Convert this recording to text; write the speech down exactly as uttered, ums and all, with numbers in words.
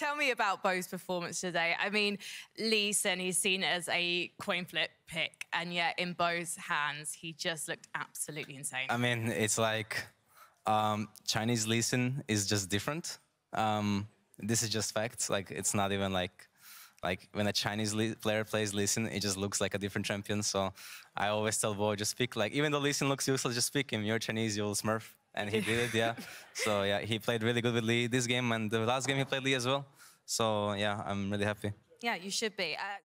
Tell me about Bo's performance today. I mean, Lee Sin, he's seen as a coin flip pick, and yet in Bo's hands, he just looked absolutely insane. I mean, it's like um, Chinese Lee Sin is just different. Um, this is just facts. Like, it's not even like, like when a Chinese Lee player plays Lee Sin, it just looks like a different champion. So I always tell Bo, just pick, like, even though Lee Sin looks useless, just pick him. You're Chinese, you'll smurf. And he did it, yeah. So, yeah, he played really good with Lee this game, and the last game he played Lee as well. So, yeah, I'm really happy. Yeah, you should be. Uh